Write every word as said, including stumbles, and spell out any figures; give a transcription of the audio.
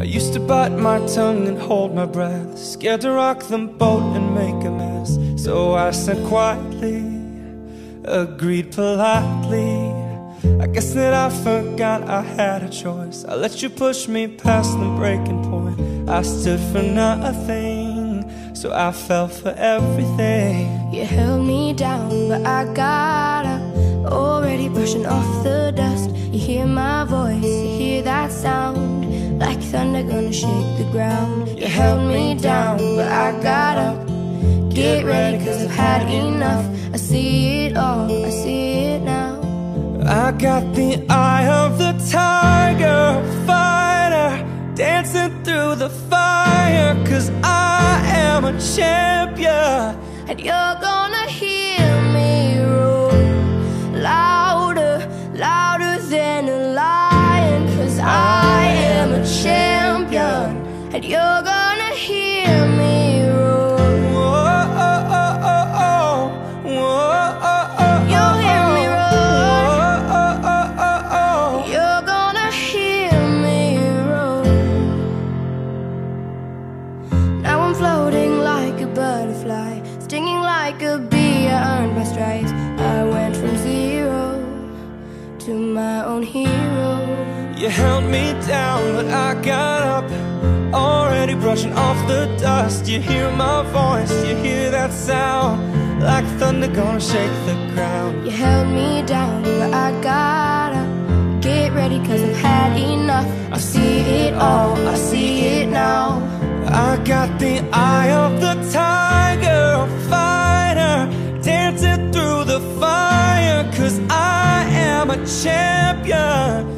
I used to bite my tongue and hold my breath, scared to rock the boat and make a mess. So I said quietly, agreed politely. I guess that I forgot I had a choice. I let you push me past the breaking point. I stood for nothing, so I fell for everything. You held me down, but I got up, already brushing off the dust. You hear my voice, you hear that sound, like thunder gonna shake the ground. You held me down, but I got up. Get ready, cause I've had enough. I see it all, I see it now. I got the eye of the tiger, fighter, dancing through the fire, cause I am a champion. And you're gonna hear me roar louder, louder than a lion, cause I champion, and you're gonna hear me roar. Whoa, oh, oh, oh, oh. Whoa, oh, oh, you'll hear me roar. Whoa, oh, oh, oh, oh. You're gonna hear me roar. Now I'm floating like a butterfly, stinging like a bee. I earned my stripes. I went from zero to my own hero. You held me down, but I got up, already brushing off the dust. You hear my voice, you hear that sound, like thunder gonna shake the ground. You held me down, but I got up. Get ready, cause I've had enough. I see it all, I see it now. I got the eye of the tiger, fighter, dancing through the fire, cause I am a champion.